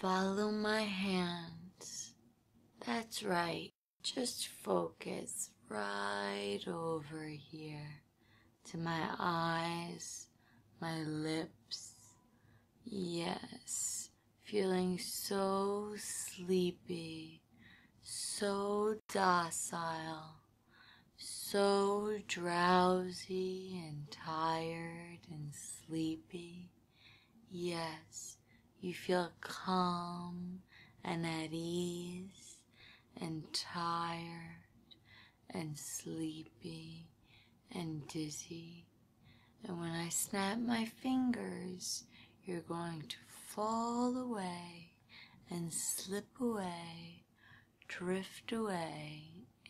Follow my hands. That's right. Just focus right over here to my eyes, my lips. Yes, feeling so sleepy, so docile, so drowsy and tired and sleepy. Yes, you feel calm and at ease and tired and sleepy and dizzy. And when I snap my fingers, you're going to fall away and slip away, drift away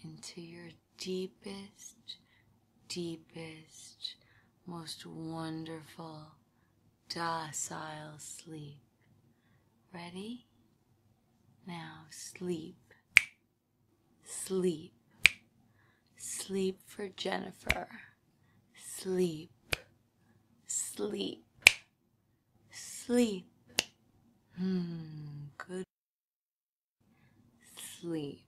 into your deepest, deepest, most wonderful, docile sleep. Ready? Now sleep. Sleep. Sleep for Jennifer. Sleep. Sleep. Sleep. Good. Sleep.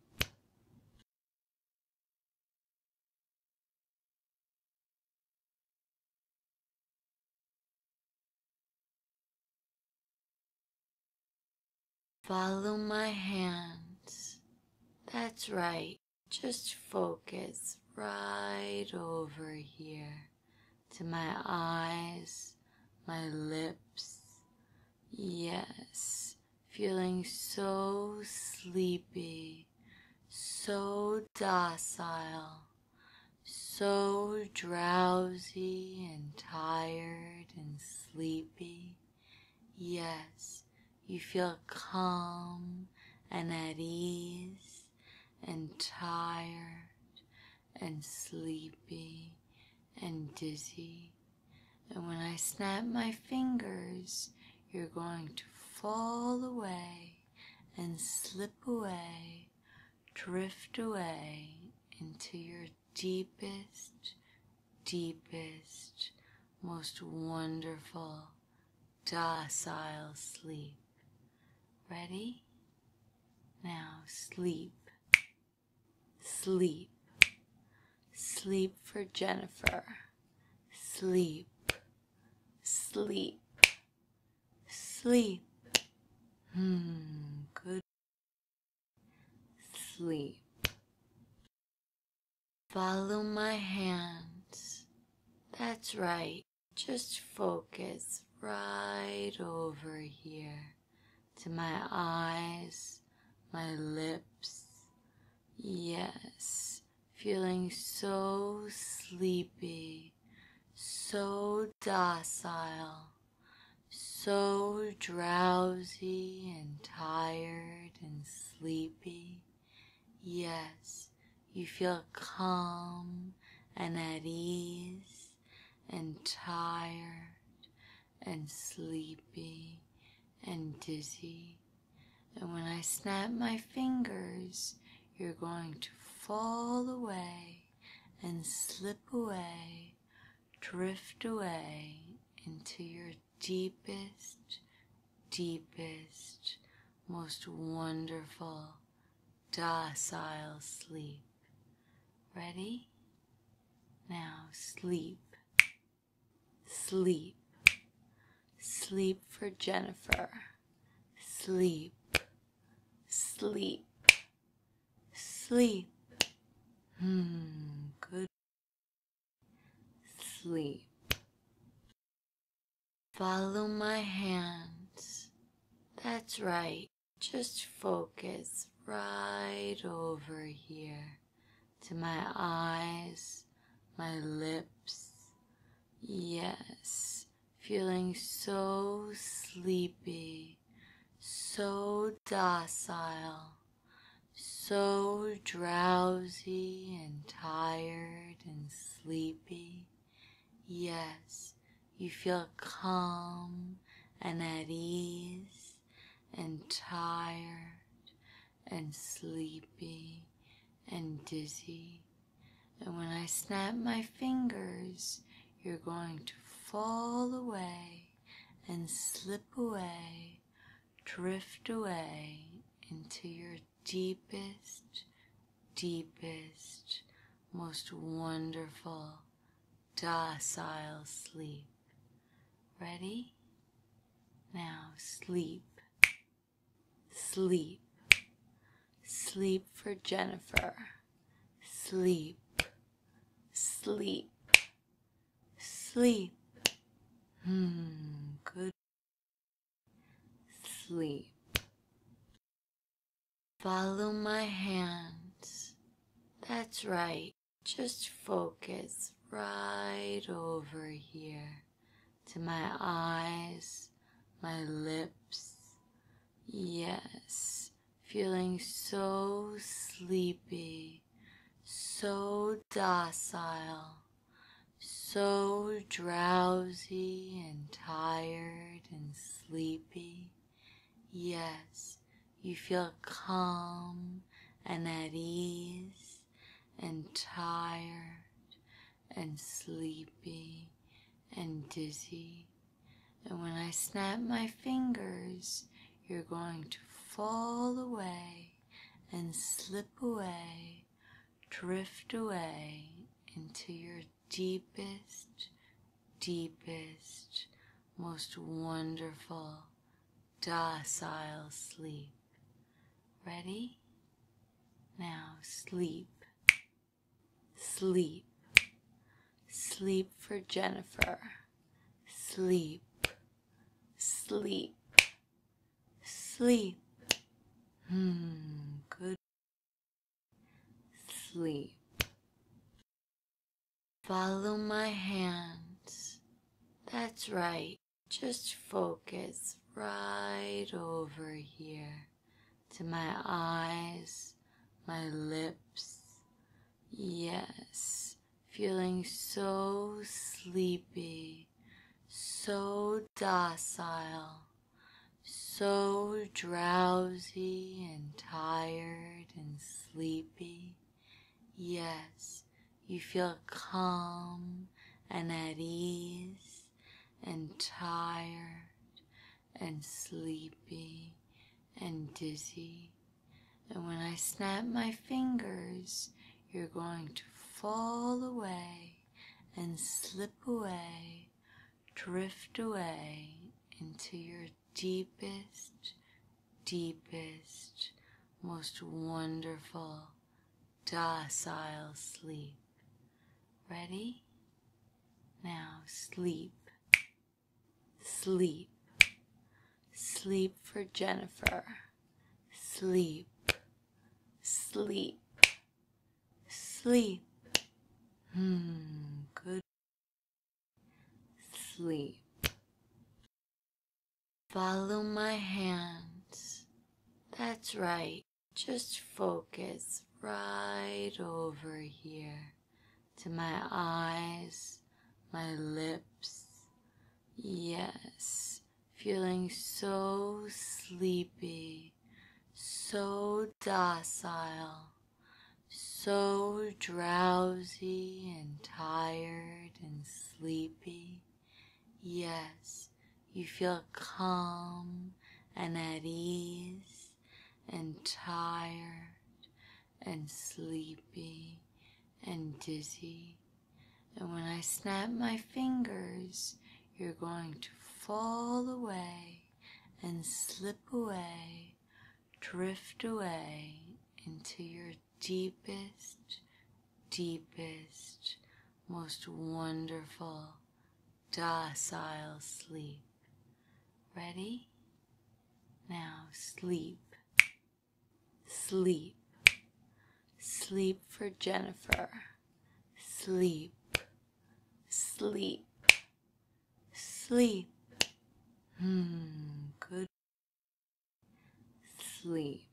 Follow my hands. That's right. Just focus right over here to my eyes, my lips. Yes, feeling so sleepy, so docile, so drowsy and tired and sleepy. Yes, you feel calm and at ease and tired and sleepy and dizzy. And when I snap my fingers, you're going to fall away and slip away, drift away into your deepest, deepest, most wonderful, docile sleep. Ready? Now sleep. Sleep. Sleep for Jennifer. Sleep. Sleep. Sleep. Good. Sleep. Follow my hands. That's right. Just focus right over here to my eyes, my lips. Yes, feeling so sleepy, so docile, so drowsy and tired and sleepy. Yes, you feel calm and at ease and tired and sleepy and dizzy. And when I snap my fingers, you're going to fall away and slip away, drift away into your deepest, deepest, most wonderful, docile sleep. Ready? Now sleep. Sleep. Sleep for Jennifer. Sleep. Sleep. Sleep. Good. Sleep. Follow my hands. That's right. Just focus right over here to my eyes, my lips. Yes, feeling so sleepy, so docile, so drowsy and tired and sleepy. Yes, you feel calm and at ease and tired and sleepy and dizzy. And when I snap my fingers, you're going to fall away and slip away, drift away into your deepest, deepest, most wonderful, docile sleep. Ready? Now sleep, sleep, sleep for Jennifer, sleep, sleep, sleep, good, sleep. Follow my hands, that's right, just focus right over here to my eyes, my lips, yes, feeling so sleepy, so docile, so drowsy and tired and sleepy, yes, you feel calm and at ease and tired and sleepy and dizzy. And when I snap my fingers, you're going to fall away and slip away, drift away into your deepest, deepest, most wonderful, docile sleep. Ready? Now sleep, sleep, sleep for Jennifer, sleep, sleep, sleep, good, sleep. Follow my hands, that's right, just focus right over here to my eyes, my lips, yes, feeling so sleepy, so docile, so drowsy and tired and sleepy, yes, you feel calm and at ease and tired and sleepy and dizzy. And when I snap my fingers, you're going to fall away and slip away, drift away into your deepest, deepest, most wonderful, docile sleep. Ready? Now sleep, sleep, sleep for Jennifer, sleep, sleep, sleep, good, sleep. Follow my hands, that's right, just focus right over here to my eyes, my lips, yes, feeling so sleepy, so docile, so drowsy and tired and sleepy, yes, you feel calm and at ease and tired and sleepy and dizzy. And when I snap my fingers, you're going to fall away and slip away, drift away into your deepest, deepest, most wonderful, docile sleep. Ready? Now sleep, sleep, sleep for Jennifer, sleep, sleep, sleep, good, sleep.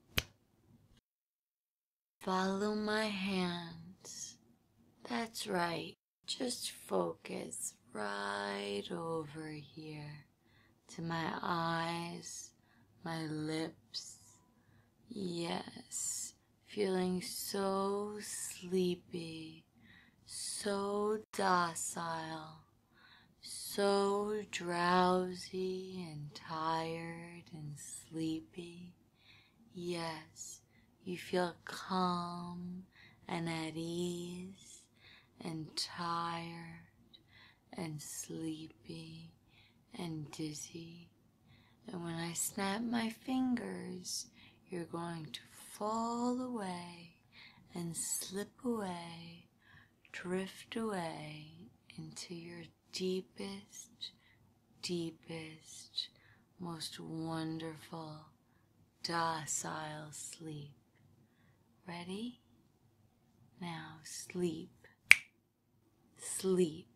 Follow my hands, that's right, just focus right over here to my eyes, my lips, yes, feeling so sleepy, so docile, so drowsy and tired and sleepy. sleepy. Yes, you feel calm and at ease and tired and sleepy and dizzy. And when I snap my fingers, you're going to fall away and slip away, drift away into your deepest, deepest, most wonderful, docile sleep. Ready? Now sleep. Sleep.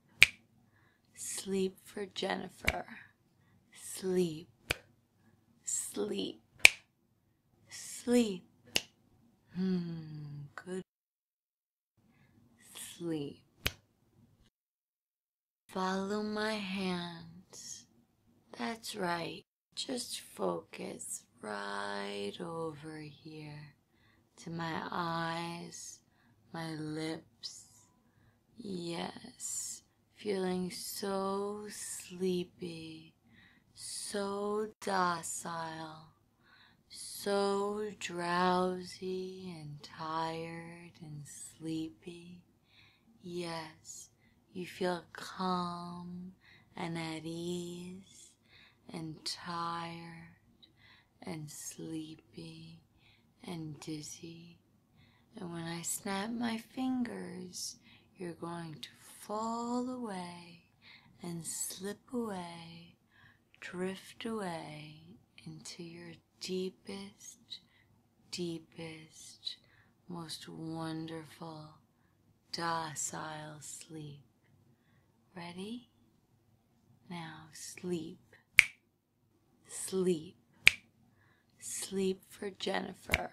Sleep for Jennifer. Sleep. Sleep. Sleep. Good. Sleep. Follow my hands. That's right. Just focus right over here to my eyes, my lips. Yes, feeling so sleepy, so docile, so drowsy and tired and sleepy. Yes, you feel calm and at ease and tired and sleepy and dizzy. And when I snap my fingers, you're going to fall away and slip away, drift away into your deepest, deepest, most wonderful, docile sleep. Ready? Now sleep. Sleep. Sleep for Jennifer.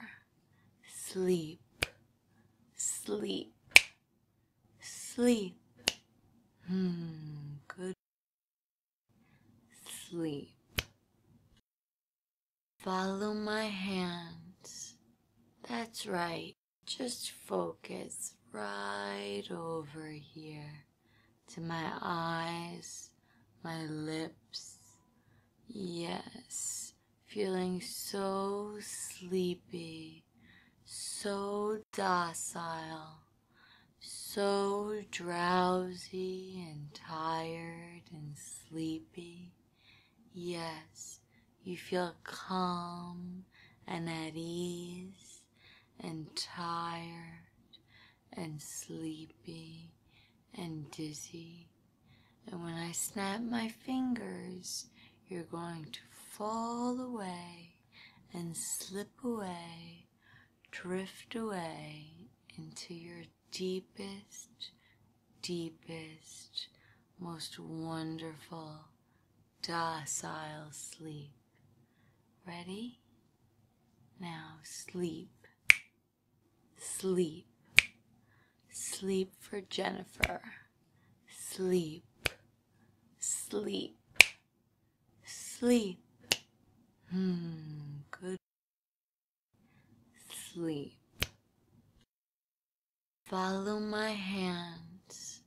Sleep. Sleep. Sleep. Good. Sleep. Follow my hands. That's right. Just focus right over here to my eyes, my lips. Yes, feeling so sleepy, so docile, so drowsy and tired and sleepy. Yes, you feel calm and at ease and tired and sleepy and dizzy. And when I snap my fingers, you're going to fall away and slip away, drift away into your deepest, deepest, most wonderful, docile sleep. Ready? Now sleep. Sleep. Sleep for Jennifer. Sleep. Sleep. Sleep. Good. Sleep. Follow my hands.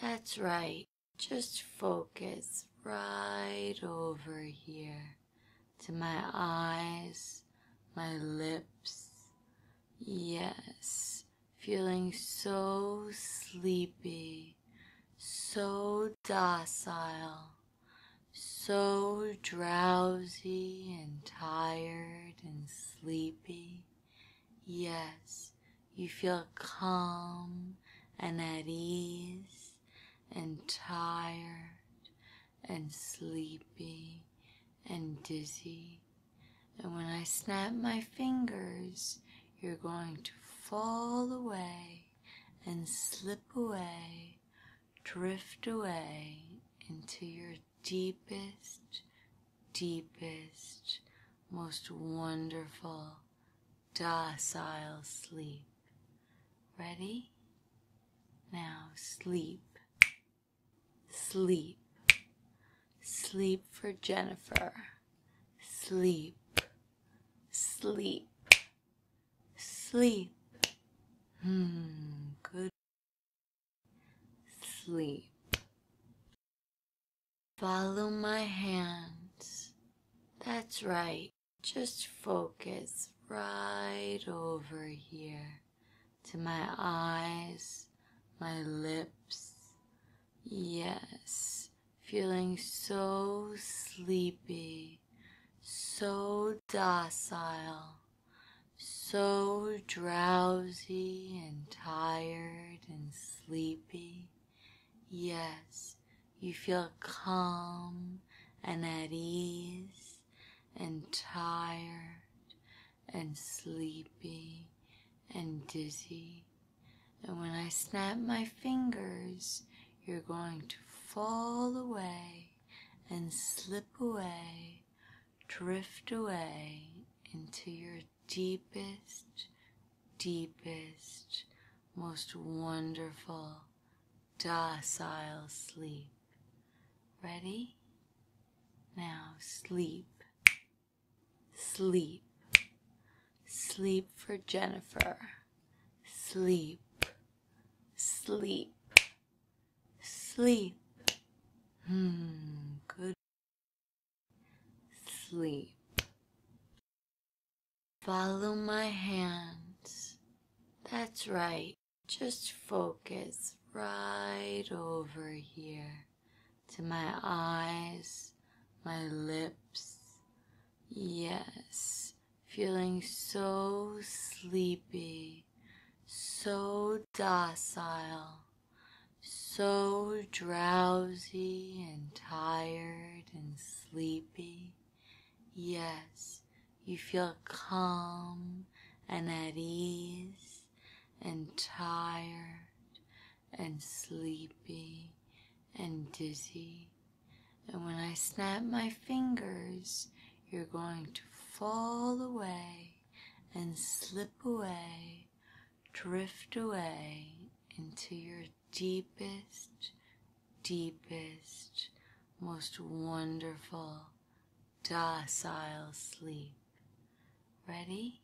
That's right. Just focus right over here to my eyes, my lips. Yes, feeling so sleepy, so docile, so drowsy and tired and sleepy. Yes, you feel calm and at ease and tired and sleepy and dizzy. And when I snap my fingers, you're going to fall away and slip away, drift away into your deepest, deepest, most wonderful, docile sleep. Ready? Now sleep. Sleep. Sleep for Jennifer. Sleep. Sleep. Sleep. Good. Sleep. Follow my hands. That's right. Just focus right over here to my eyes, my lips. Yes, feeling so sleepy, so docile, so drowsy and tired and sleepy. Yes, you feel calm and at ease and tired and sleepy and dizzy. And when I snap my fingers, you're going to fall away and slip away, drift away into your deepest, deepest, most wonderful, docile sleep. Ready? Now sleep. Sleep. Sleep for Jennifer. Sleep. Sleep. Sleep. Good. Sleep. Follow my hands. That's right. Just focus right over here to my eyes, my lips. Yes, feeling so sleepy, so docile, so drowsy and tired and sleepy. Yes, you feel calm and at ease and tired and sleepy and dizzy. And when I snap my fingers, you're going to fall away and slip away, drift away into your deepest, deepest, most wonderful, docile sleep. Ready?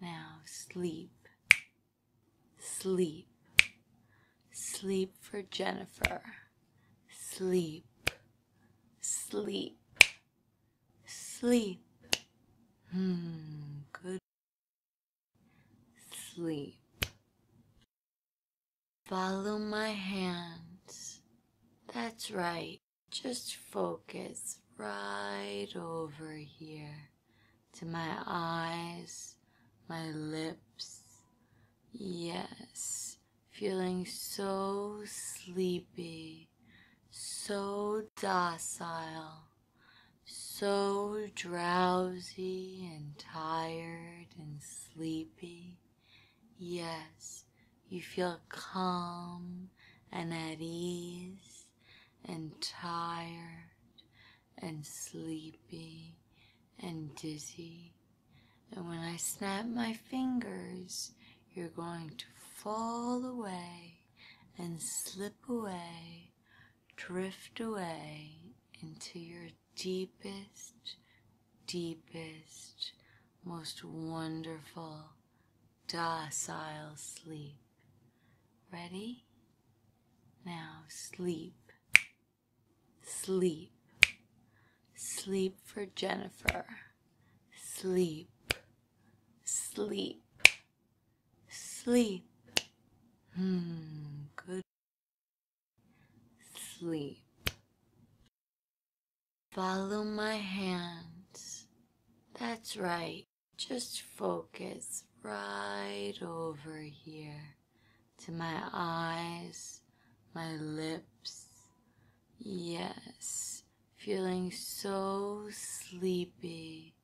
Now sleep. Sleep. Sleep for Jennifer. Sleep. Sleep. Sleep. Good. Sleep. Follow my hands. That's right. Just focus right over here to my eyes, my lips. Yes, feeling so sleepy, so docile, so drowsy and tired and sleepy. Yes, you feel calm and at ease and tired and sleepy and dizzy. And when I snap my fingers, you're going to fall away and slip away, drift away into your deepest, deepest, most wonderful, docile sleep. Ready? Now sleep. Sleep. Sleep for Jennifer. Sleep. Sleep. Sleep. Good. Sleep. Follow my hands. That's right. Just focus right over here to my eyes, my lips. Yes, feeling so sleepy,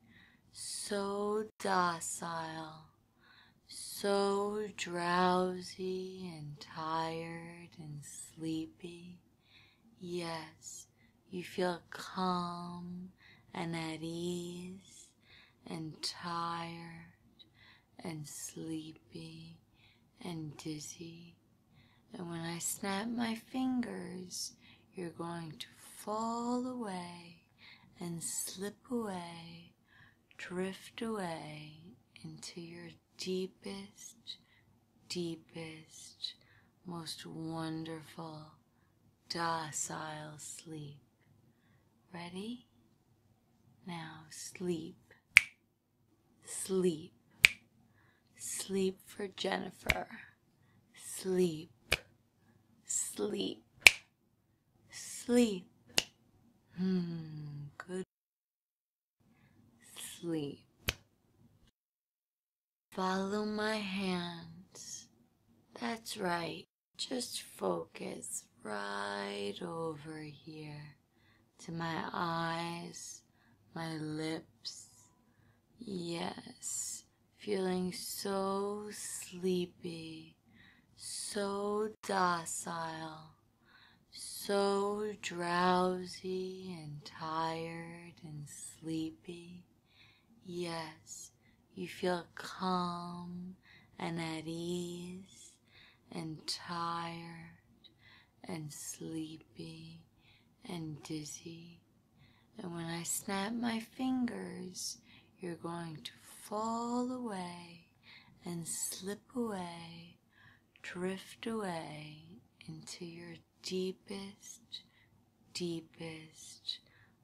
so docile, so drowsy and tired and sleepy. Yes, you feel calm and at ease and tired and sleepy and dizzy. And when I snap my fingers, you're going to fall away and slip away, drift away into your deepest, deepest, most wonderful, docile sleep. Ready? Now sleep. sleep. Sleep for Jennifer. Sleep. Sleep. Sleep. Good. Sleep. Follow my hands. That's right. Just focus right over here to my eyes, my lips. Yes, feeling so sleepy, so docile, so drowsy and tired and sleepy. Yes, you feel calm and at ease and tired and sleepy and dizzy. And when I snap my fingers, you're going to fall away and slip away, drift away into your deepest, deepest,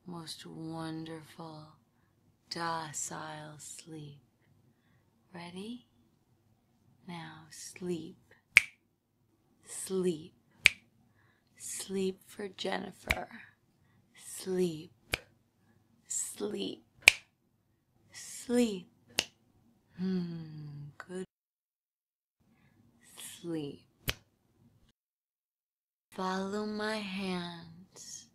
most wonderful, docile sleep. Ready? Now sleep. Sleep. Sleep for Jennifer. Sleep. Sleep. Sleep. Good. Sleep. Follow my hands.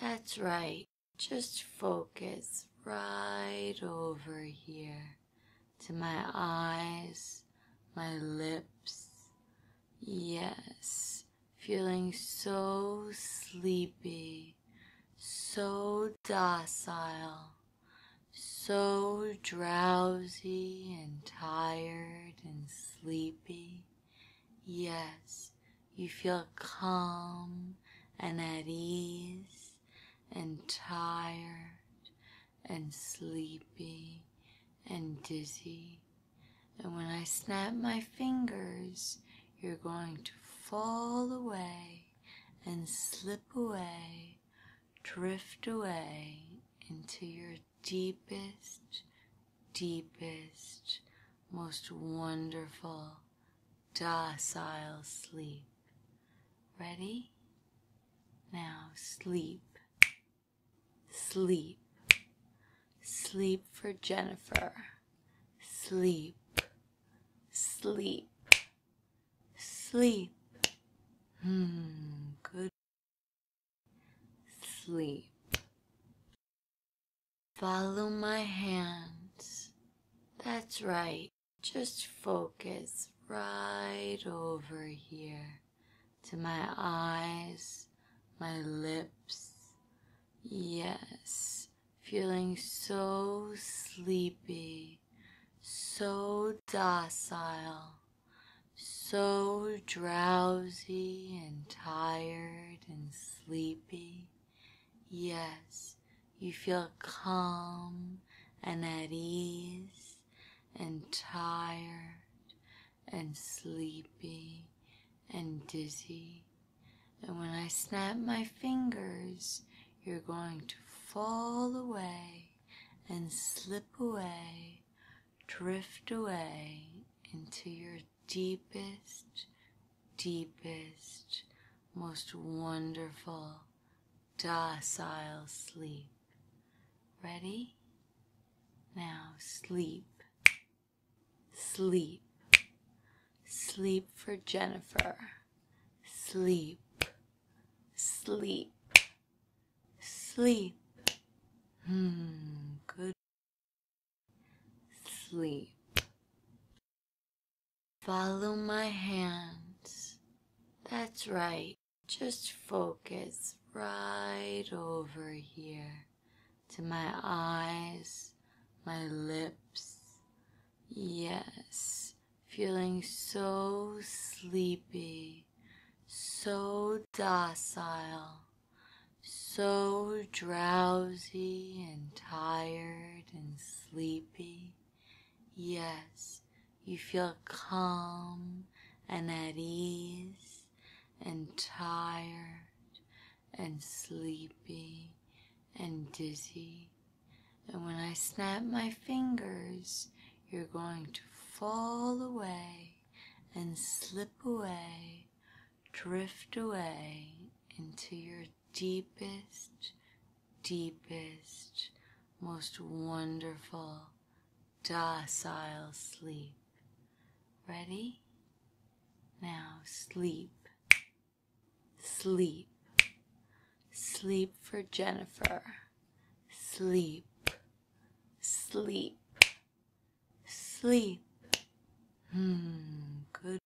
That's right. Just focus right over here to my eyes, my lips. Yes, feeling so sleepy, so docile, so drowsy and tired and sleepy. Yes, you feel calm and at ease and tired and sleepy and dizzy. And when I snap my fingers, you're going to fall away and slip away, drift away into your deepest, deepest, most wonderful, docile sleep. Ready? Now sleep. Sleep. Sleep for Jennifer. Sleep. Sleep. Sleep. Good. Sleep. Follow my hands. That's right. Just focus right over here to my eyes, my lips. Yes, feeling so sleepy, so docile, so drowsy and tired and sleepy. Yes, you feel calm and at ease and tired and sleepy and dizzy. And when I snap my fingers, you're going to fall away and slip away, drift away into your deepest, deepest, most wonderful, docile sleep. Ready? Now sleep. Sleep. Sleep for Jennifer. Sleep. Sleep. Sleep. Good. Sleep. Follow my hands. That's right. Just focus right over here to my eyes, my lips. Yes, feeling so sleepy, so docile, so drowsy and tired and sleepy. Yes, you feel calm and at ease and tired and sleepy and dizzy. And when I snap my fingers, you're going to fall away and slip away, drift away into your deepest, deepest, most wonderful, docile sleep. Ready? Now sleep. Sleep. Sleep for Jennifer. Sleep. Sleep. Sleep. Good.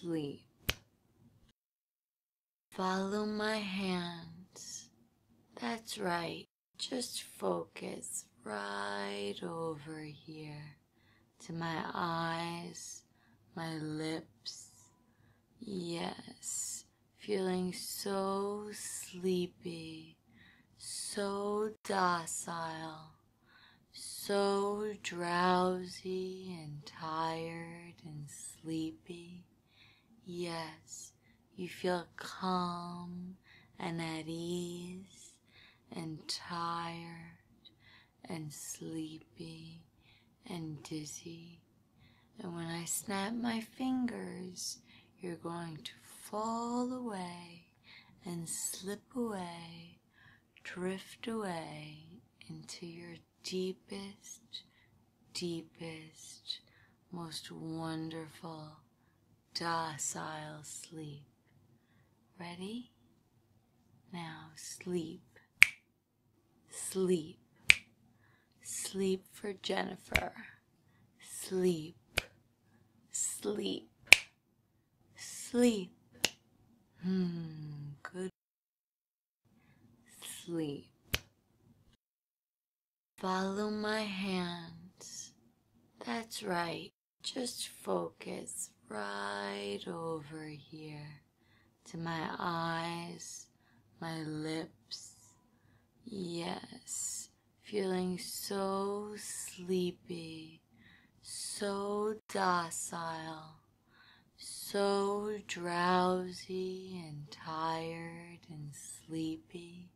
Sleep. Follow my hands. That's right. Just focus right over here to my eyes, my lips. Yes, feeling so sleepy, so docile, so drowsy and tired and sleepy. Yes, you feel calm and at ease and tired and sleepy and dizzy. And when I snap my fingers, you're going to fall away and slip away, drift away into your deepest, deepest, most wonderful, docile sleep. Ready? Now sleep. Sleep. Sleep for Jennifer. Sleep. Sleep. Sleep. Good. Sleep. Follow my hands. That's right. Just focus right over here to my eyes, my lips. Yes, feeling so sleepy, so docile, so drowsy and tired and sleepy.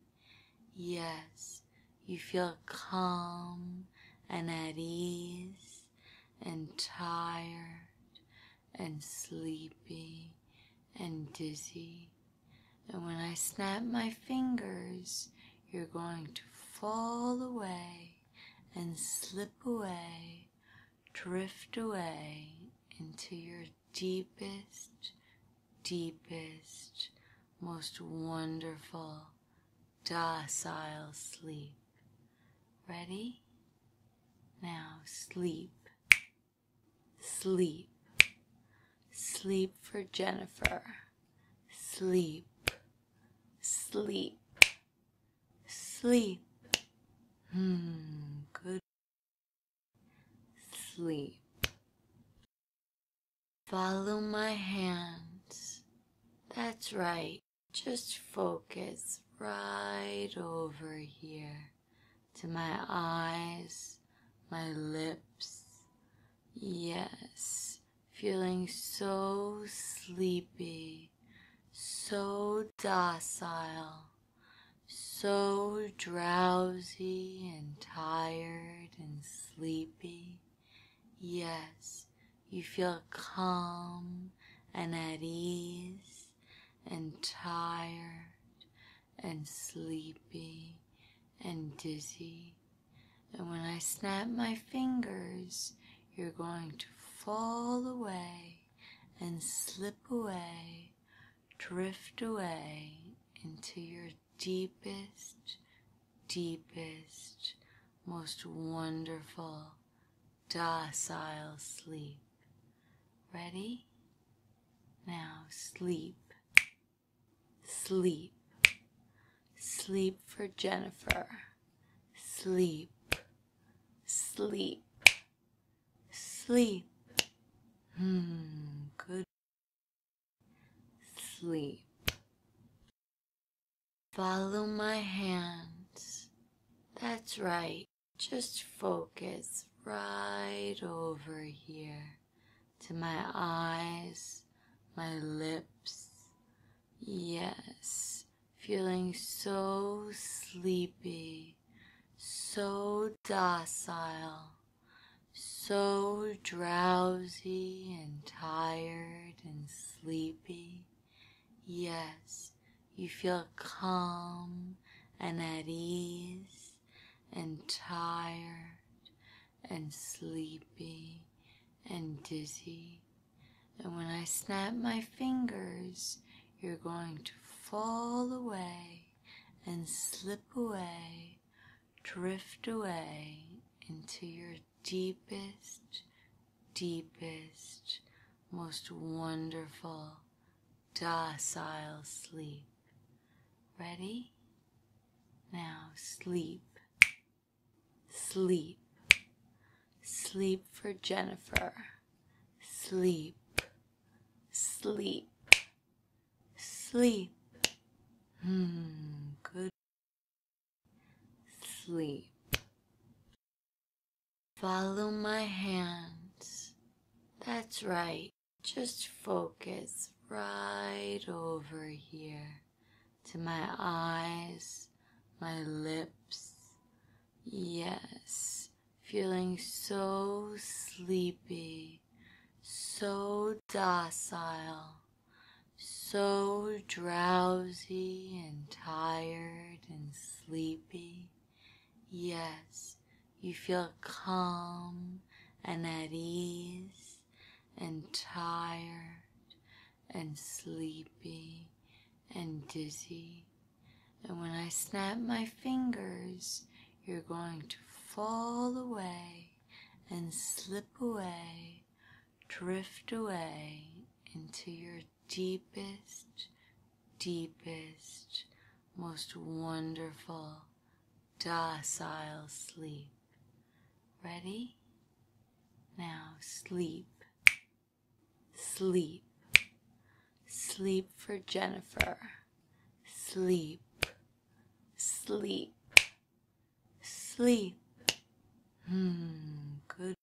Yes, you feel calm and at ease and tired and sleepy and dizzy. And when I snap my fingers, you're going to fall away and slip away, drift away into your deepest, deepest, most wonderful, docile sleep. Ready? Now sleep. Sleep. Sleep for Jennifer. Sleep. Sleep. Sleep. Good. Sleep. Follow my hands. That's right. Just focus right over here to my eyes, my lips. Yes, feeling so sleepy, so docile, so drowsy and tired and sleepy. Yes, you feel calm and at ease and tired and sleepy and dizzy. And when I snap my fingers, you're going to fall away and slip away, drift away into your deepest, deepest, most wonderful, docile sleep. Ready? Now sleep. Sleep. Sleep for Jennifer. Sleep. Sleep. Sleep. Good. Sleep. Follow my hands. That's right. Just focus right over here to my eyes, my lips. Yes, feeling so sleepy, so docile, so drowsy and tired and sleepy. Yes, you feel calm and at ease and tired and sleepy and dizzy. And when I snap my fingers, you're going to fall away and slip away, drift away into your deepest, deepest, most wonderful, docile sleep. Ready? Now sleep. Sleep. Sleep for Jennifer. Sleep. Sleep. Sleep. Good. Sleep. Follow my hands. That's right. Just focus right over here to my eyes, my lips. Yes, feeling so sleepy, so docile, so drowsy and tired and sleepy. Yes, you feel calm and at ease and tired and sleepy and dizzy. And when I snap my fingers, you're going to fall away and slip away, drift away into your deepest, deepest, most wonderful, docile sleep. Ready? Now sleep. Sleep. Sleep for Jennifer. Sleep. Sleep. Sleep. Good.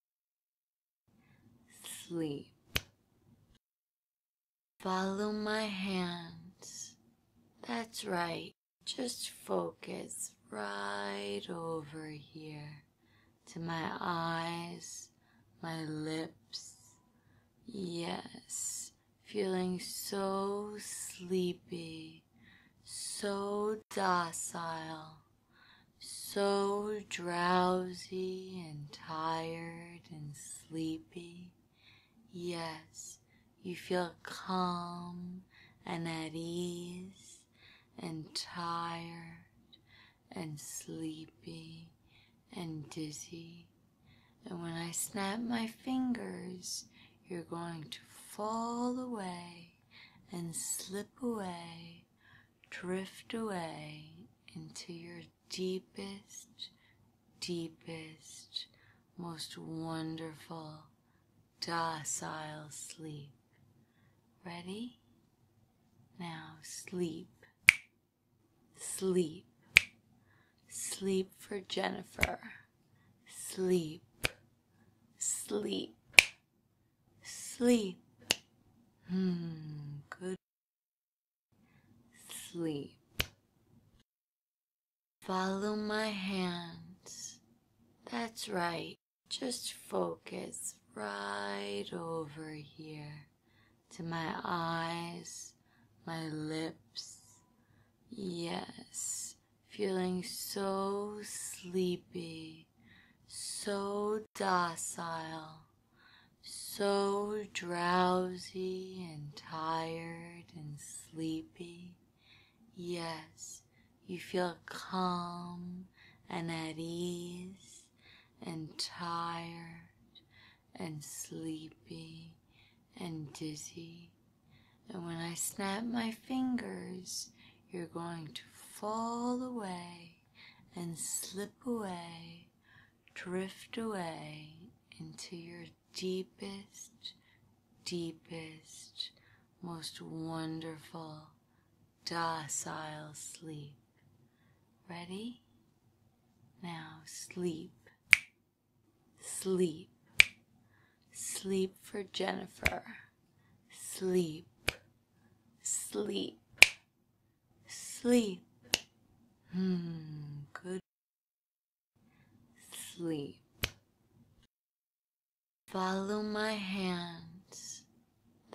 Sleep. Follow my hands. That's right. Just focus right over here to my eyes, my lips. Yes, feeling so sleepy, so docile, so drowsy and tired and sleepy. Yes, you feel calm and at ease and tired and sleepy and dizzy. And when I snap my fingers, you're going to fall away and slip away, drift away into your deepest, deepest, most wonderful, docile sleep. Ready? Now sleep. Sleep. Sleep for Jennifer. Sleep. Sleep. Sleep. Good. Sleep. Follow my hands. That's right. Just focus right over here to my eyes, my lips. Yes, feeling so sleepy, so docile, so drowsy and tired and sleepy. Yes, you feel calm and at ease and tired and sleepy and dizzy. And when I snap my fingers, you're going to fall away and slip away, drift away into your deepest, deepest, most wonderful, docile sleep. Ready? Now sleep. Sleep. Sleep for Jennifer. Sleep. Sleep. Sleep. Good. Sleep. Follow my hands.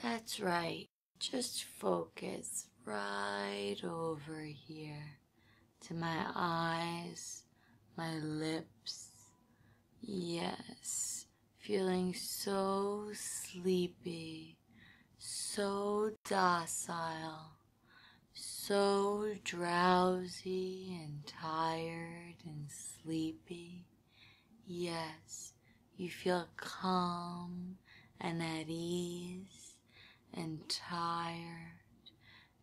That's right. Just focus right over here to my eyes, my lips. Yes, feeling so sleepy, so docile, so drowsy and tired and sleepy. Yes, you feel calm and at ease and tired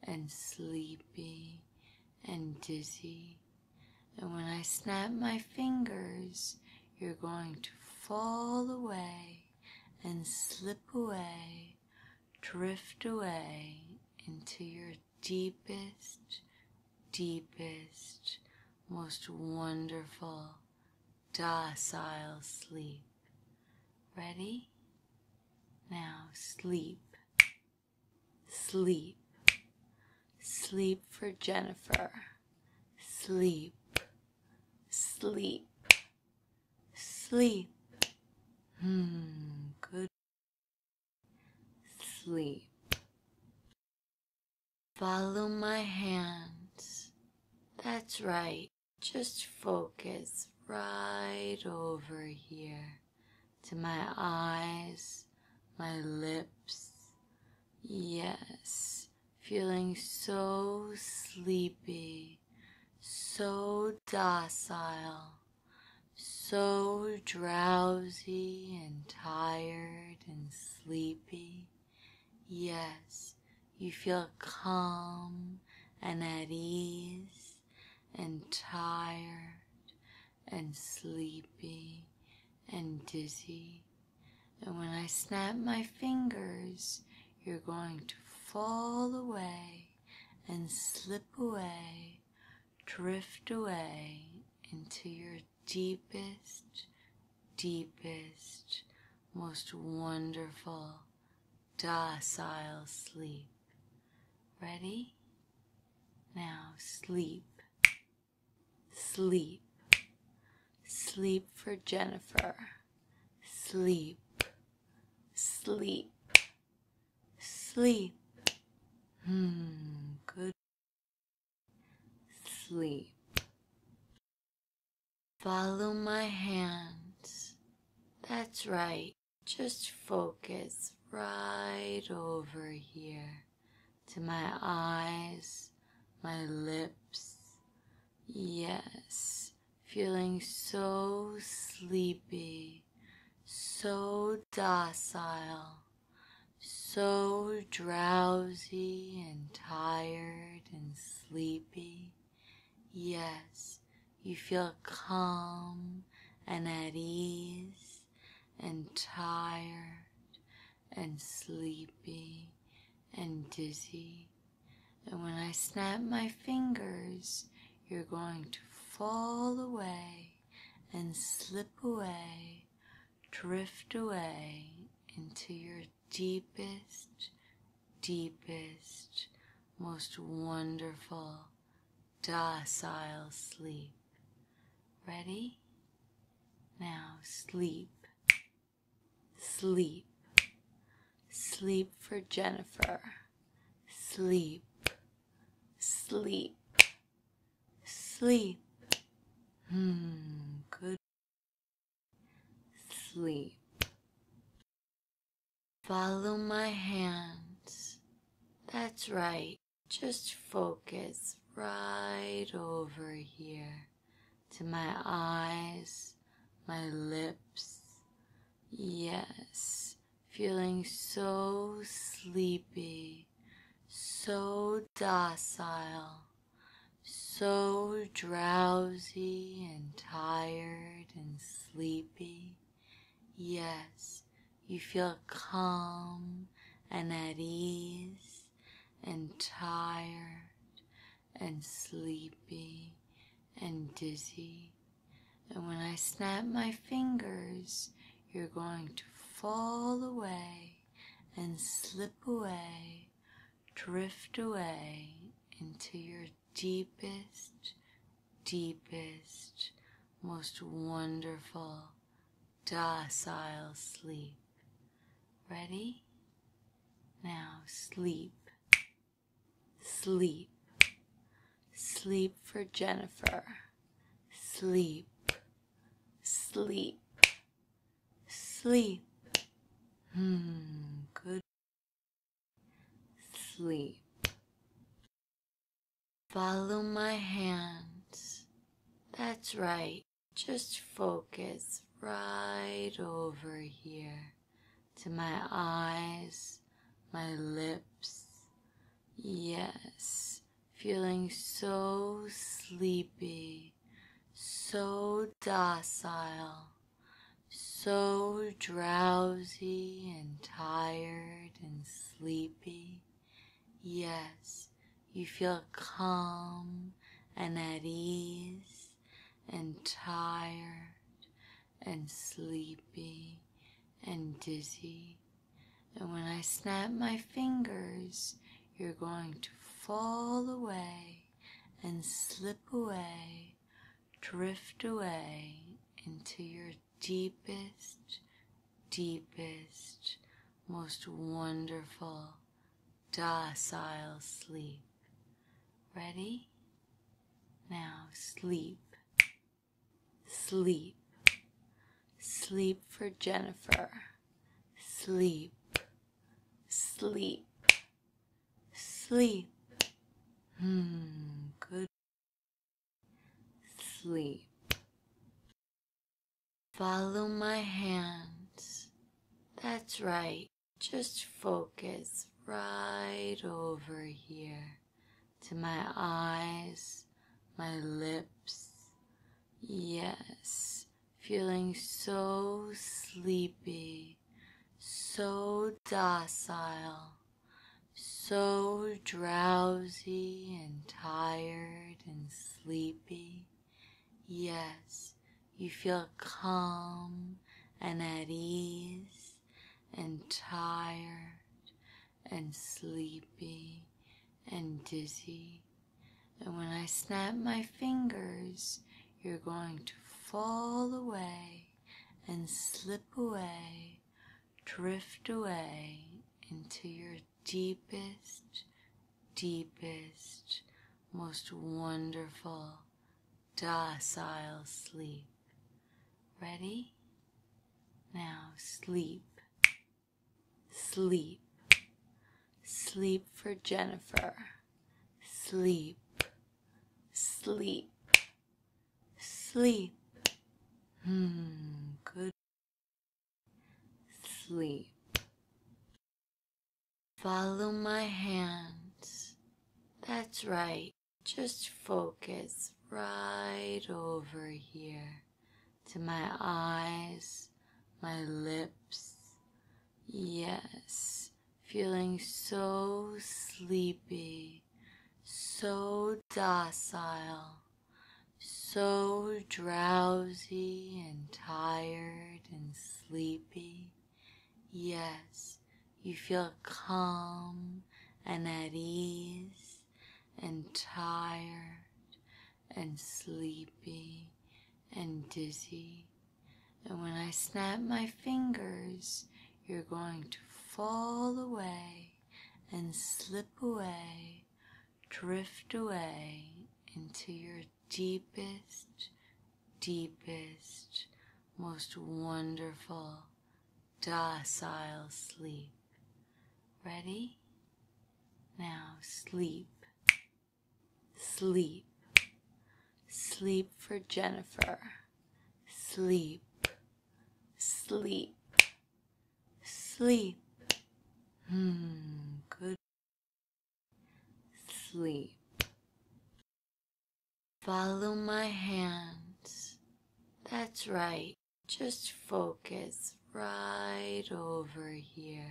and sleepy and dizzy. And when I snap my fingers, you're going to fall away and slip away, drift away into your deepest, deepest, most wonderful, docile sleep. Ready? Now sleep. Sleep. Sleep for Jennifer. Sleep. Sleep. Sleep. Good. Sleep. Follow my hands. That's right. Just focus right over here to my eyes, my lips. Yes, feeling so sleepy, so docile, so drowsy and tired and sleepy. Yes, you feel calm and at ease and tired and sleepy and dizzy. And when I snap my fingers, you're going to fall away and slip away, drift away into your deepest, deepest, most wonderful, docile sleep. Ready? Now sleep. Sleep. Sleep for Jennifer. Sleep. Sleep. Sleep. Good. Sleep. Follow my hands. That's right. Just focus right over here to my eyes, my lips. Yes, feeling so sleepy, so docile, so drowsy and tired and sleepy. Yes, you feel calm and at ease and tired and sleepy and dizzy. And when I snap my fingers, you're going to fall away and slip away, drift away into your deepest, deepest, most wonderful, docile sleep. Ready? Now sleep. Sleep. Sleep for Jennifer. Sleep. Sleep. Sleep. Good. Sleep. Follow my hands. That's right. Just focus right over here to my eyes, my lips. Yes, feeling so sleepy, so docile, so drowsy and tired and sleepy. Yes, you feel calm and at ease and tired and sleepy and dizzy. And when I snap my fingers, you're going to fall away and slip away, drift away into your deepest, deepest, most wonderful, docile sleep. Ready? Now sleep. Sleep. Sleep for Jennifer. Sleep. Sleep. Sleep. Good. Sleep. Follow my hands. That's right. Just focus right over here to my eyes, my lips. Yes, feeling so sleepy, so docile, so drowsy and tired and sleepy. Yes, you feel calm and at ease and tired and sleepy and dizzy. And when I snap my fingers, you're going to fall away and slip away, drift away into your deepest, deepest, most wonderful, docile sleep. Ready? Now sleep. Sleep. Sleep for Jennifer. Sleep. Sleep. Sleep. Good. Sleep. Follow my hands. That's right. Just focus right over here to my eyes, my lips. Yes, feeling so sleepy, so docile, so drowsy and tired and sleepy. Yes, you feel calm and at ease and tired and sleepy and dizzy. And when I snap my fingers, you're going to fall away and slip away, drift away into your deepest, deepest, most wonderful, docile sleep. Ready? Now sleep. Sleep. Sleep for Jennifer. Sleep. Sleep. Sleep. Good. Sleep. Follow my hands. That's right. Just focus right over here to my eyes, my lips. Yes, feeling so sleepy, so docile, so drowsy and tired and sleepy. Yes, you feel calm and at ease and tired and sleepy and dizzy. And when I snap my fingers, you're going to fall away and slip away, drift away into your deepest, deepest, most wonderful, docile sleep. Ready? Now sleep. Sleep. Sleep for Jennifer. Sleep. Sleep. Sleep. Good. Sleep. Follow my hands. That's right. Just focus right over here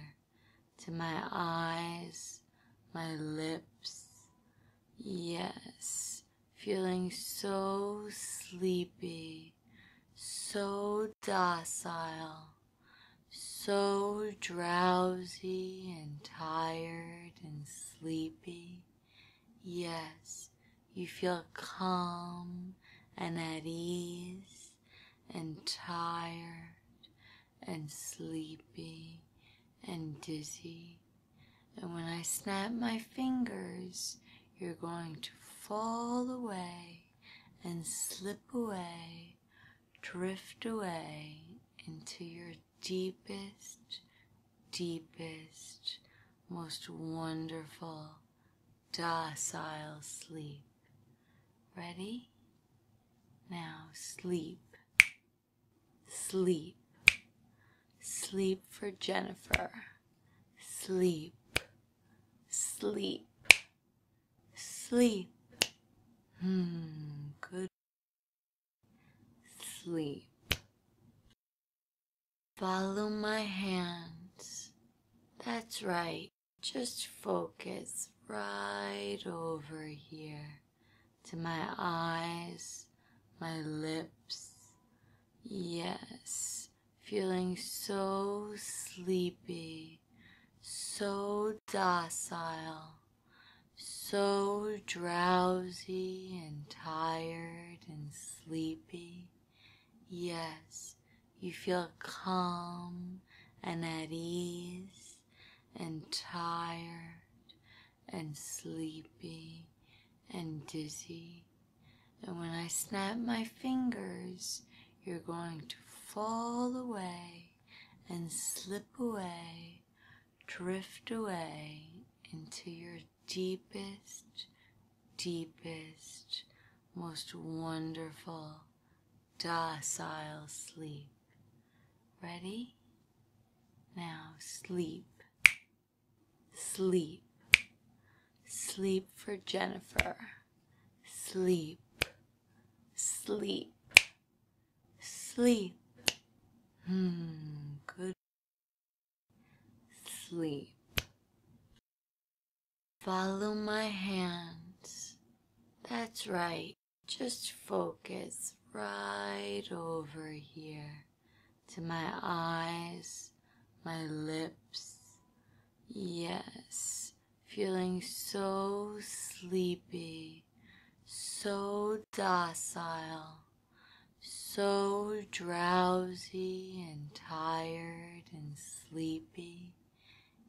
to my eyes, my lips. Yes, feeling so sleepy, so docile, so drowsy and tired and sleepy. Yes, you feel calm and at ease and tired and sleepy and dizzy. And when I snap my fingers, you're going to fall away and slip away, drift away into your deepest, deepest, most wonderful, docile sleep. Ready? Now sleep, sleep, sleep for Jennifer, sleep, sleep, sleep, good, sleep. Follow my hands, that's right, just focus right over here to my eyes, my lips, yes, feeling so sleepy, so docile, so drowsy and tired and sleepy, yes, you feel calm and at ease and tired and sleepy and dizzy. And when I snap my fingers, you're going to fall away and slip away, drift away into your deepest, deepest, most wonderful, docile sleep. Ready? Now sleep, sleep, sleep for Jennifer, sleep, sleep, sleep, good, sleep. Follow my hands, that's right, just focus right over here to my eyes, my lips, yes, feeling so sleepy, so docile, so drowsy and tired and sleepy,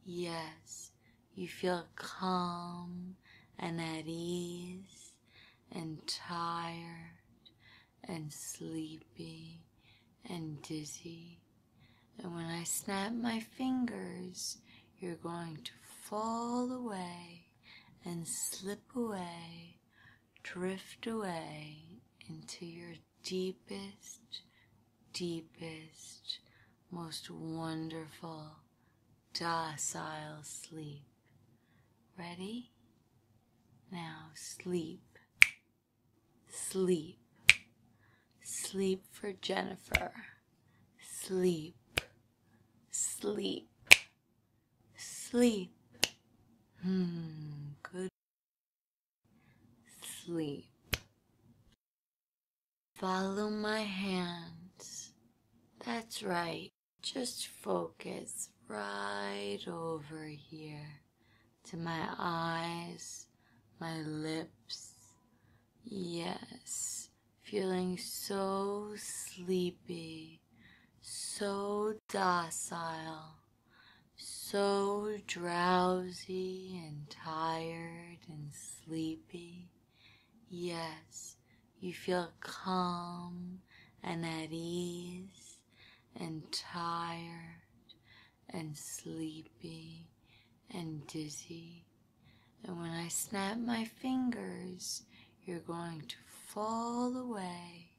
yes, you feel calm and at ease and tired and sleepy and dizzy. And when I snap my fingers, you're going to fall away and slip away, drift away into your deepest, deepest, most wonderful, docile sleep. Ready? Now sleep, sleep, sleep for Jennifer, sleep, sleep, sleep, good. Sleep. Follow my hands, that's right, just focus right over here to my eyes, my lips, yes, feeling so sleepy, so docile, so drowsy and tired and sleepy. Yes, you feel calm and at ease and tired and sleepy and dizzy. And when I snap my fingers, you're going to fall away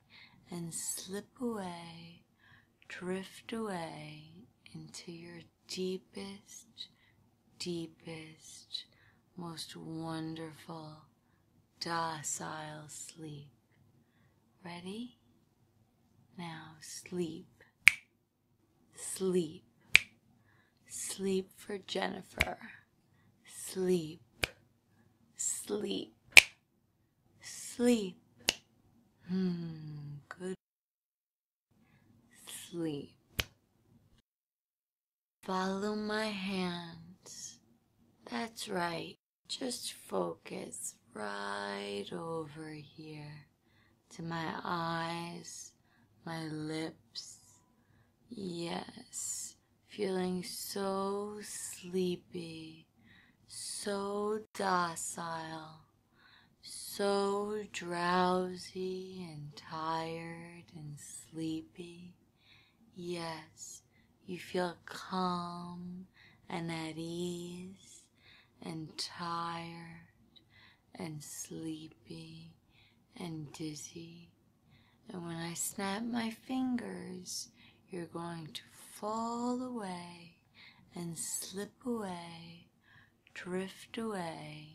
and slip away, drift away into your deepest, deepest, most wonderful, docile sleep. Ready? Now sleep, sleep, sleep for Jennifer, sleep, sleep, sleep, good, sleep. Follow my hands, that's right, just focus right over here to my eyes, my lips, yes, feeling so sleepy, so docile, so drowsy and tired and sleepy. Yes, you feel calm and at ease and tired and sleepy and dizzy. And when I snap my fingers, you're going to fall away and slip away, drift away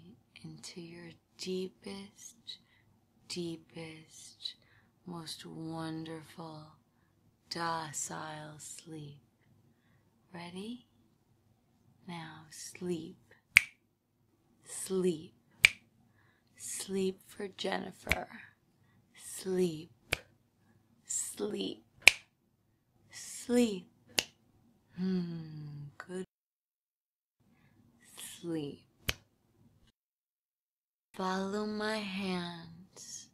into your deepest, deepest, most wonderful, docile sleep. Ready? Now sleep. Sleep. Sleep for Jennifer. Sleep. Sleep. Sleep. Good. Sleep. Follow my hands.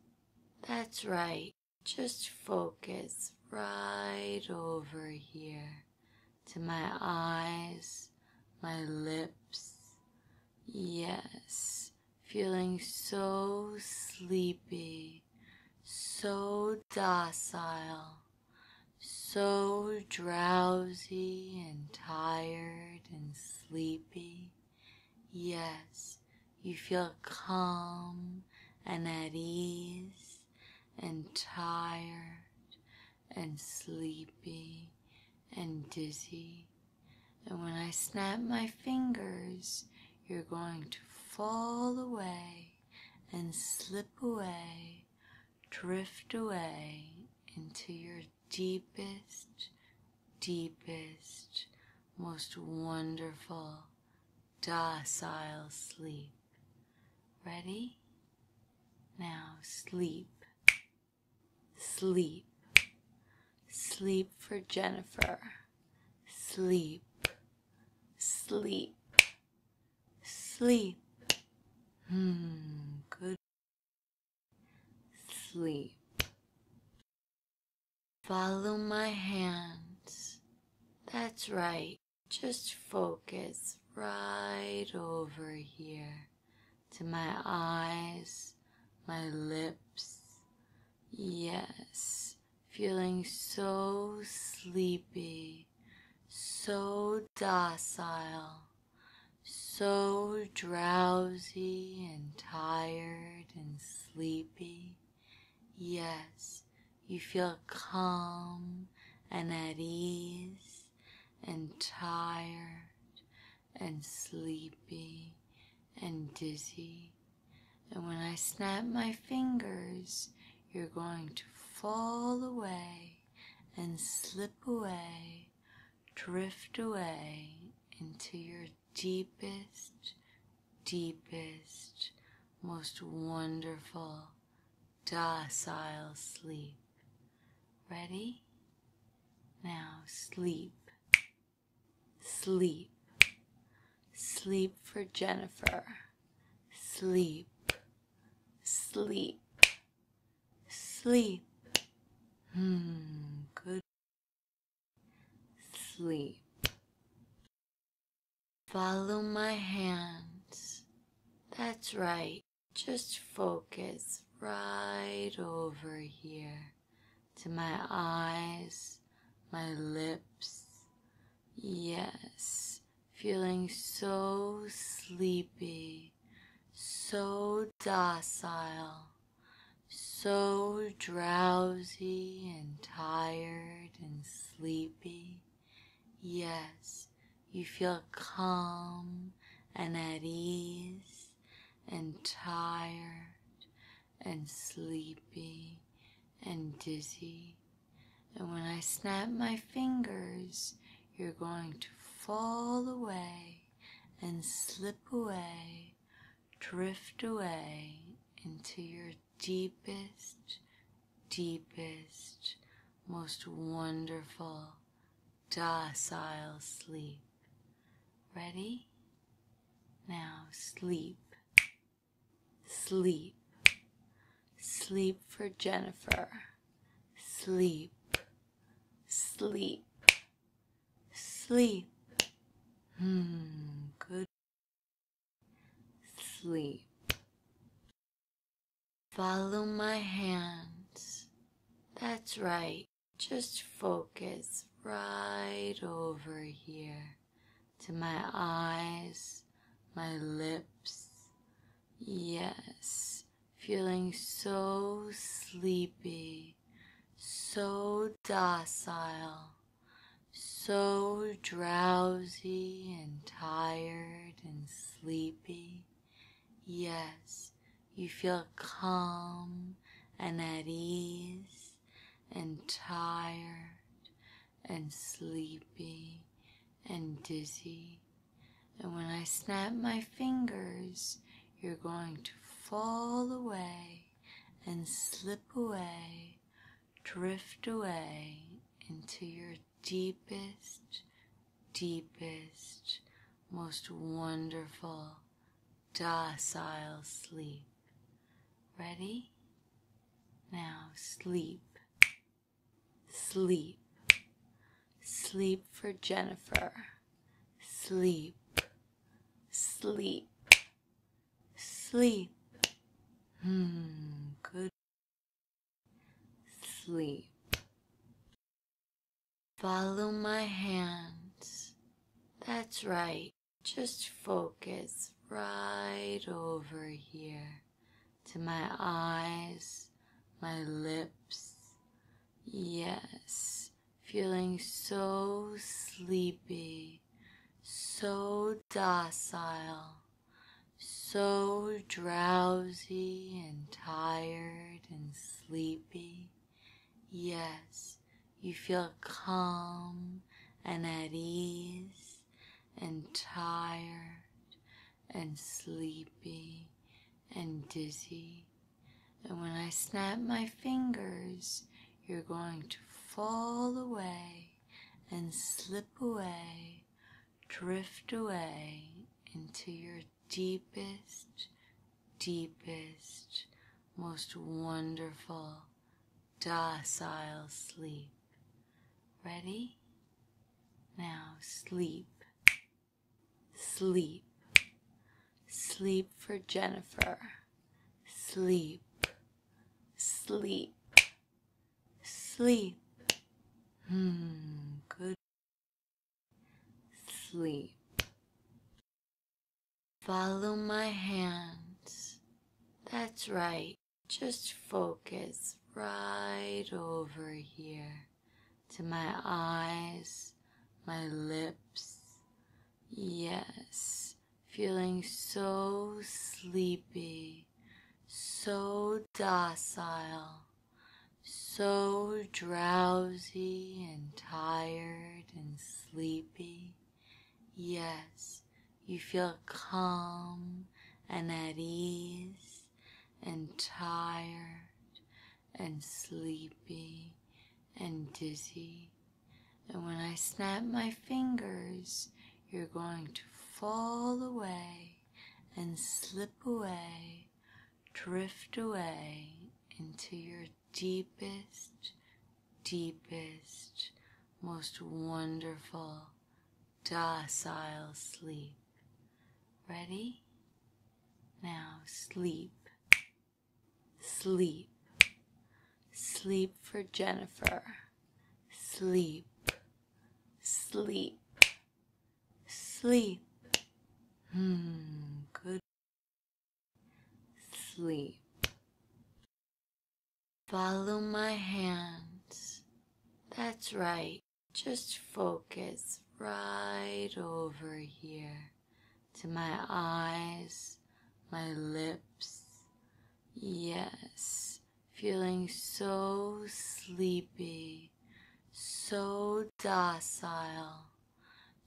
That's right. Just focus right over here to my eyes, my lips. Yes, feeling so sleepy, so docile, so drowsy and tired and sleepy. Yes, you feel calm and at ease and tired and sleepy and dizzy. And when I snap my fingers, you're going to fall away and slip away, drift away into your deepest, deepest, most wonderful, docile sleep. Ready? Now sleep. Sleep. Sleep for Jennifer. Sleep. Sleep. Sleep. Good. Sleep. Follow my hands. That's right. Just focus right over here to my eyes, my lips. Yes, feeling so sleepy, so docile, so drowsy and tired and sleepy. Yes, you feel calm and at ease and tired and sleepy and dizzy. And when I snap my fingers, you're going to fall away and slip away, drift away into your deepest, deepest, most wonderful, docile sleep. Ready? Now sleep. Sleep. Sleep for Jennifer. Sleep. Sleep. Sleep. Good. Sleep. Follow my hands. That's right. Just focus right over here to my eyes, my lips. Yes, feeling so sleepy, so docile, so drowsy and tired and sleepy. Yes, you feel calm and at ease and tired and sleepy and dizzy. And when I snap my fingers, you're going to fall away and slip away, drift away into your deepest, deepest, most wonderful, docile sleep. Ready? Now sleep. Sleep. Sleep for Jennifer. Sleep. Sleep. Sleep. Sleep. Good. Sleep. Follow my hands. That's right. Just focus right over here to my eyes, my lips. Yes, feeling so sleepy, so docile, so drowsy and tired and sleepy. Yes, you feel calm and at ease and tired and sleepy and dizzy. And when I snap my fingers, you're going to fall away and slip away, drift away into your deepest, deepest, most wonderful, docile sleep. Ready? Now sleep. Sleep. Sleep for Jennifer. Sleep. Sleep. Sleep. Good. Sleep. Follow my hands. That's right. Just focus right over here to my eyes, my lips. Yes, feeling so sleepy, so docile. So drowsy and tired and sleepy. Yes, you feel calm and at ease and tired and sleepy and dizzy. And when I snap my fingers, you're going to fall away and slip away, drift away into your deepest, deepest, most wonderful, docile sleep. Ready? Now sleep. Sleep. Sleep for Jennifer. Sleep. Sleep. Sleep. Good. Sleep. Follow my hands. That's right. Just focus right over here to my eyes, my lips. Yes, feeling so sleepy, so docile, so drowsy and tired and sleepy. Yes. You feel calm and at ease and tired and sleepy and dizzy. And when I snap my fingers, you're going to fall away and slip away, drift away into your deepest, deepest, most wonderful, docile sleep. Ready? Now sleep. Sleep. Sleep for Jennifer. Sleep. Sleep. Sleep. Good. Sleep. Follow my hands. That's right. Just focus right over here to my eyes, my lips. Yes, feeling so sleepy, so docile,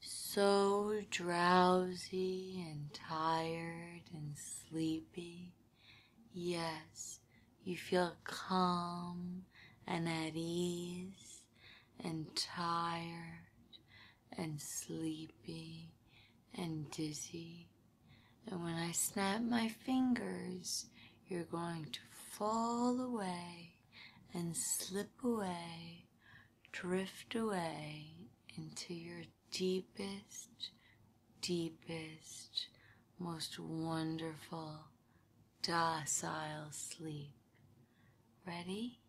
so drowsy and tired and sleepy. Yes, you feel calm and at ease and tired and sleepy and dizzy. And when I snap my fingers, you're going to fall away and slip away, drift away into your deepest, deepest, most wonderful, docile sleep. Ready?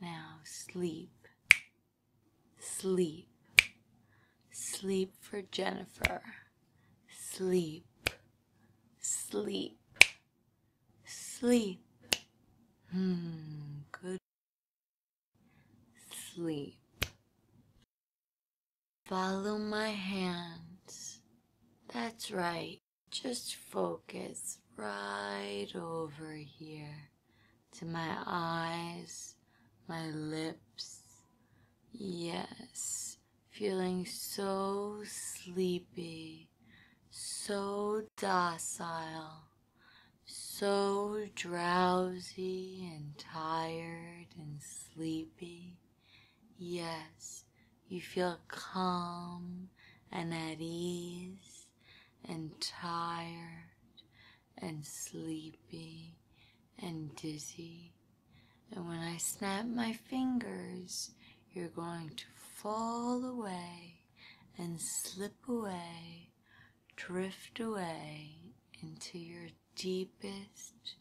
Now sleep. Sleep. Sleep for Jennifer. Sleep. Sleep. Sleep. Good. Sleep. Follow my hands. That's right. Just focus right over here to my eyes, my lips. Yes, feeling so sleepy, so docile, so drowsy and tired and sleepy. Yes, you feel calm and at ease and tired and sleepy and dizzy. And when I snap my fingers, you're going to fall away and slip away, drift away into your deepest,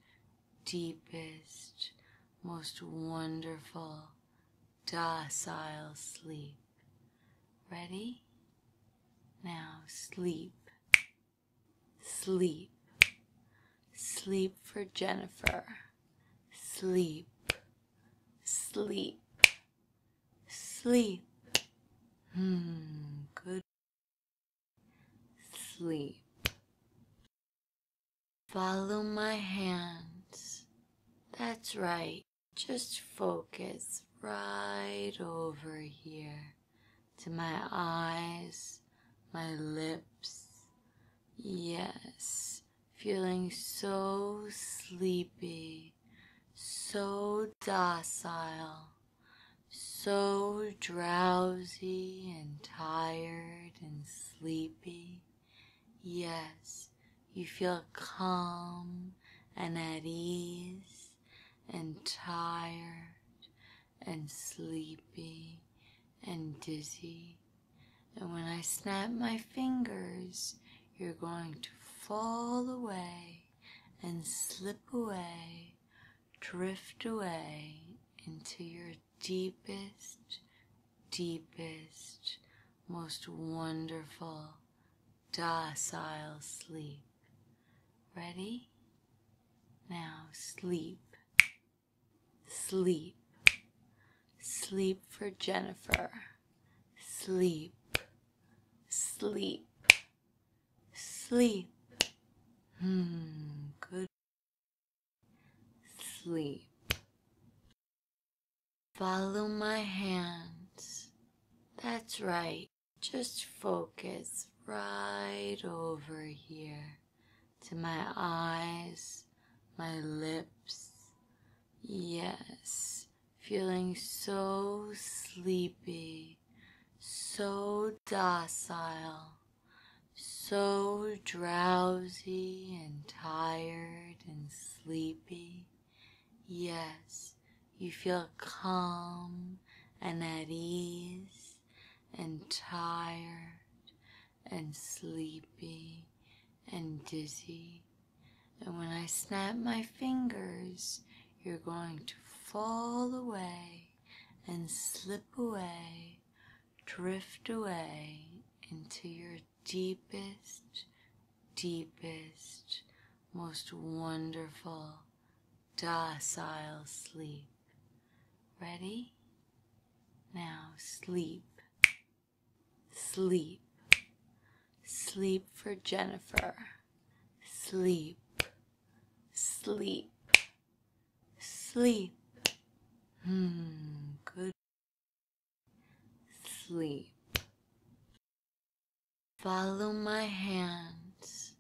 deepest, most wonderful, docile sleep. Ready? Now sleep. Sleep. Sleep for Jennifer. Sleep. Sleep. Sleep. Good. Sleep. Follow my hands. That's right. Just focus right over here to my eyes, my lips. Yes, feeling so sleepy, so docile, so drowsy and tired and sleepy. Yes, you feel calm and at ease and tired and sleepy and dizzy. And when I snap my fingers, you're going to fall away and slip away, drift away into your deepest, deepest, most wonderful, docile sleep. Ready? Now sleep. Sleep. Sleep for Jennifer. Sleep. Sleep. Sleep. Good. Sleep. Follow my hands. That's right. Just focus right over here to my eyes, my lips. Yes, feeling so sleepy, so docile, so drowsy and tired and sleepy. Yes, you feel calm and at ease and tired and sleepy and dizzy. And when I snap my fingers, you're going to fall away and slip away, drift away into your deepest, deepest, most wonderful, docile sleep. Ready? Now sleep. Sleep. Sleep for Jennifer. Sleep. Sleep. Sleep. Good. Sleep. Follow my hands.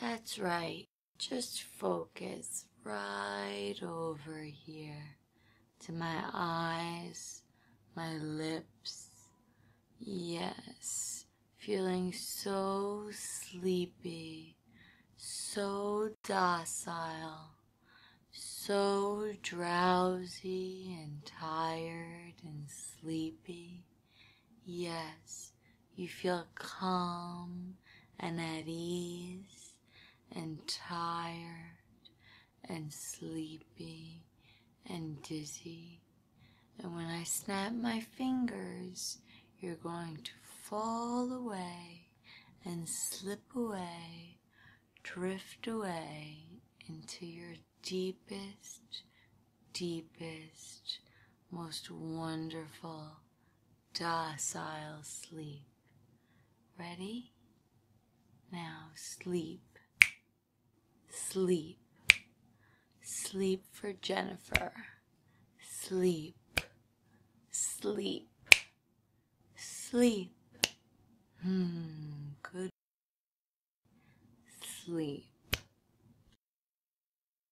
That's right. Just focus right over here to my eyes, my lips. Yes, feeling so sleepy, so docile, so drowsy and tired and sleepy. Yes, you feel calm and at ease and tired and sleepy and dizzy. And when I snap my fingers, you're going to fall away and slip away, drift away into your deepest, deepest, most wonderful, docile sleep. Ready? Now sleep. Sleep. Sleep for Jennifer. Sleep. Sleep. Sleep. Good. Sleep.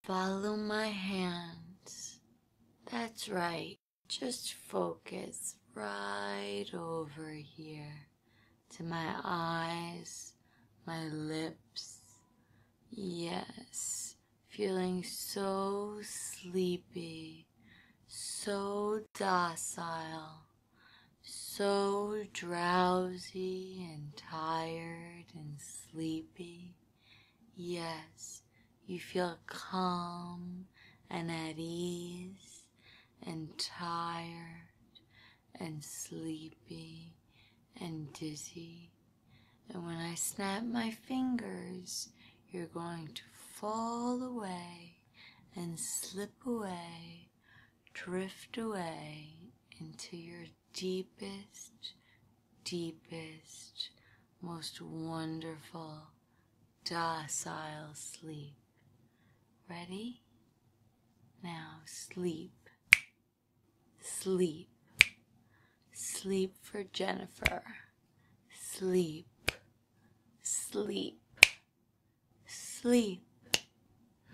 Follow my hands. That's right. Just focus right over here to my eyes, my lips. Yes, feeling so sleepy, so docile, so drowsy and tired and sleepy. Yes, you feel calm and at ease and tired and sleepy and dizzy. And when I snap my fingers, you're going to fall away and slip away, drift away into your deepest, deepest, most wonderful, docile sleep. Ready? Now sleep. Sleep. Sleep for Jennifer. Sleep. Sleep. Sleep.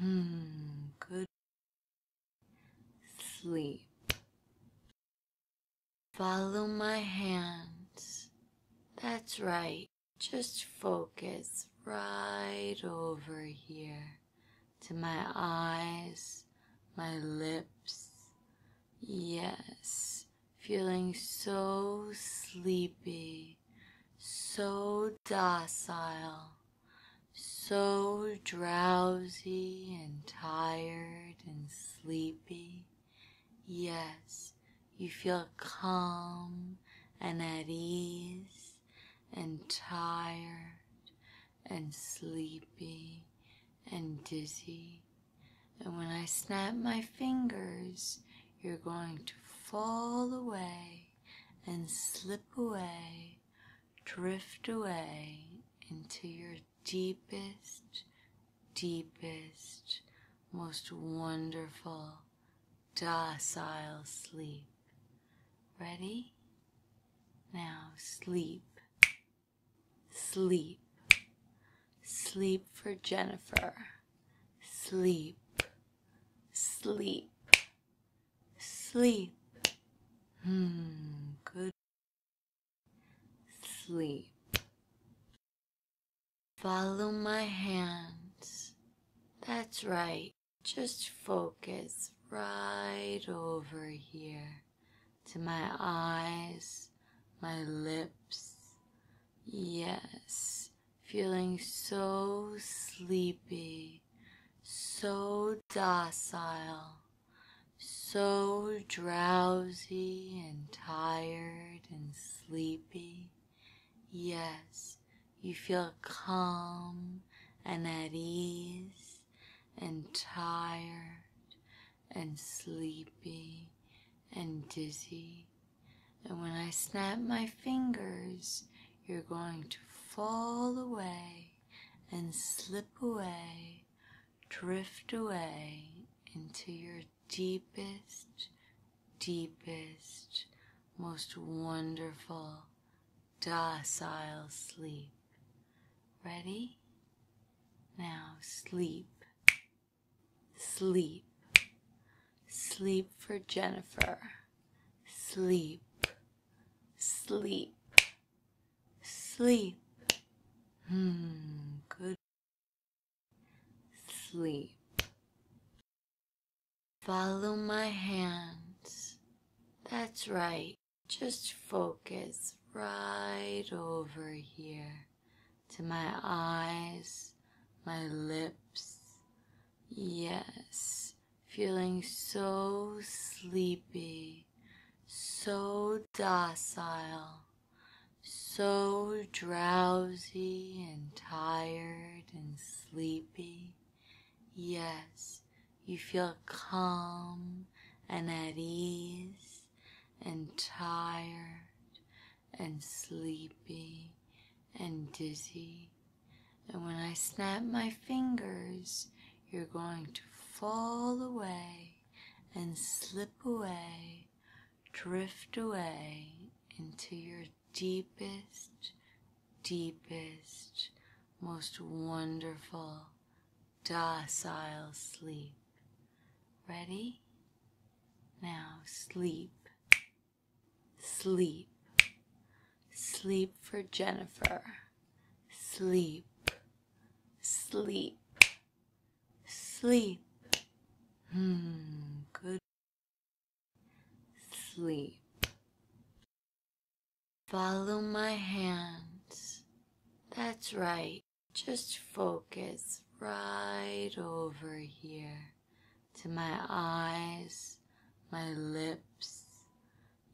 Good. Sleep. Follow my hands. That's right. Just focus right over here to my eyes, my lips. Yes, feeling so sleepy, so docile, so drowsy and tired and sleepy. Yes, you feel calm and at ease and tired and sleepy and dizzy. And when I snap my fingers, you're going to fall away and slip away, drift away into your deepest, deepest, most wonderful, docile sleep. Ready? Now sleep. Sleep. Sleep for Jennifer. Sleep. Sleep. Sleep. Good. Sleep. Follow my hands. That's right. Just focus right over here to my eyes, my lips. Yes, feeling so sleepy, so docile, so drowsy and tired and sleepy. Yes, you feel calm and at ease and tired and sleepy and dizzy. And when I snap my fingers, you're going to fall away and slip away, drift away into your deepest, deepest, most wonderful, docile sleep. Ready? Now sleep. Sleep. Sleep for Jennifer. Sleep. Sleep. Sleep. Good. Sleep. Follow my hands. That's right. Just focus right over here to my eyes, my lips. Yes, feeling so sleepy, so docile, so drowsy and tired and sleepy. Yes, you feel calm and at ease and tired and sleepy and dizzy. And when I snap my fingers, you're going to fall away and slip away, drift away into your deepest, deepest, most wonderful, docile sleep. Ready? Now sleep, sleep, sleep for Jennifer, sleep, sleep. Sleep. Good. Sleep. Follow my hands. That's right. Just focus right over here to my eyes, my lips.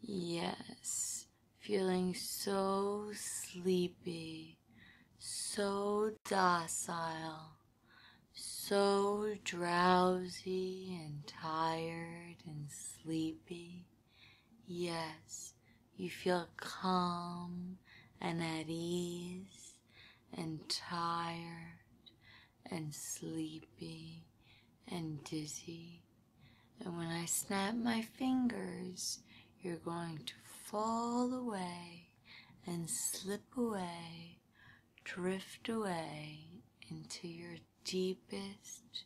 Yes, feeling so sleepy, so docile. So drowsy and tired and sleepy. Yes, you feel calm and at ease and tired and sleepy and dizzy. And when I snap my fingers, you're going to fall away and slip away, drift away into your deepest,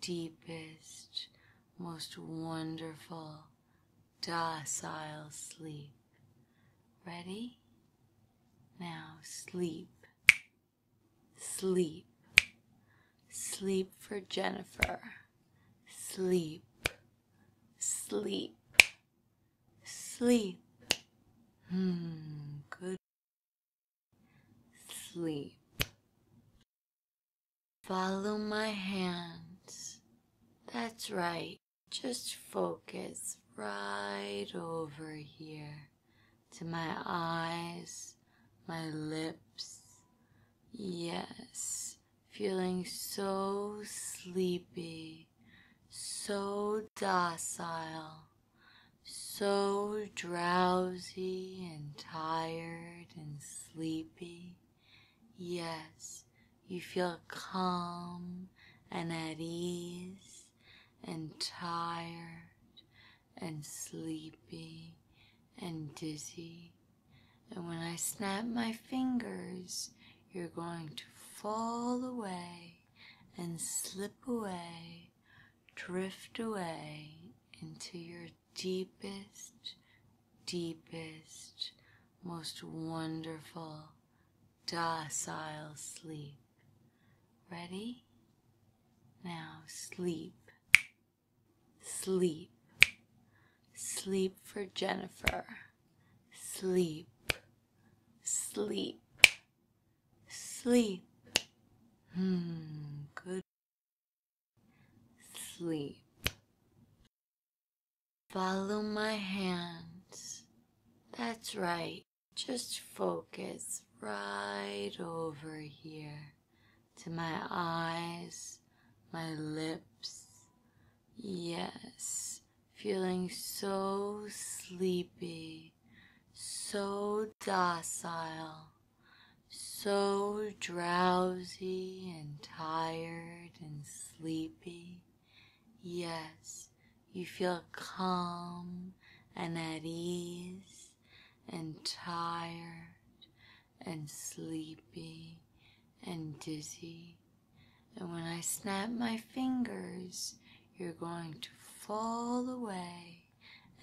deepest, most wonderful, docile sleep. Ready? Now sleep, sleep, sleep for Jennifer, sleep, sleep, sleep. Good. Sleep. Follow my hands. That's right. Just focus right over here to my eyes, my lips. Yes, feeling so sleepy, so docile, so drowsy and tired and sleepy. Yes. You feel calm and at ease and tired and sleepy and dizzy. And when I snap my fingers, you're going to fall away and slip away, drift away into your deepest, deepest, most wonderful, docile sleep. Ready? Now sleep, sleep, sleep for Jennifer, sleep, sleep, sleep. Good. Sleep. Follow my hands. That's right. Just focus right over here to my eyes, my lips. Yes, feeling so sleepy, so docile, so drowsy and tired and sleepy. Yes, you feel calm and at ease and tired and sleepy and dizzy. And when I snap my fingers, you're going to fall away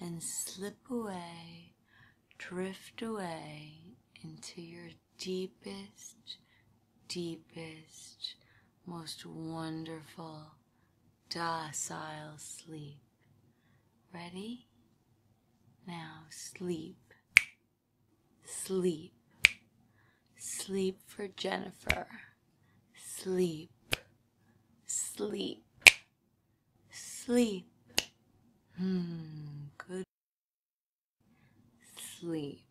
and slip away, drift away into your deepest, deepest, most wonderful, docile sleep. Ready? Now sleep, sleep. Sleep for Jennifer. Sleep. Sleep. Sleep. Good. Sleep.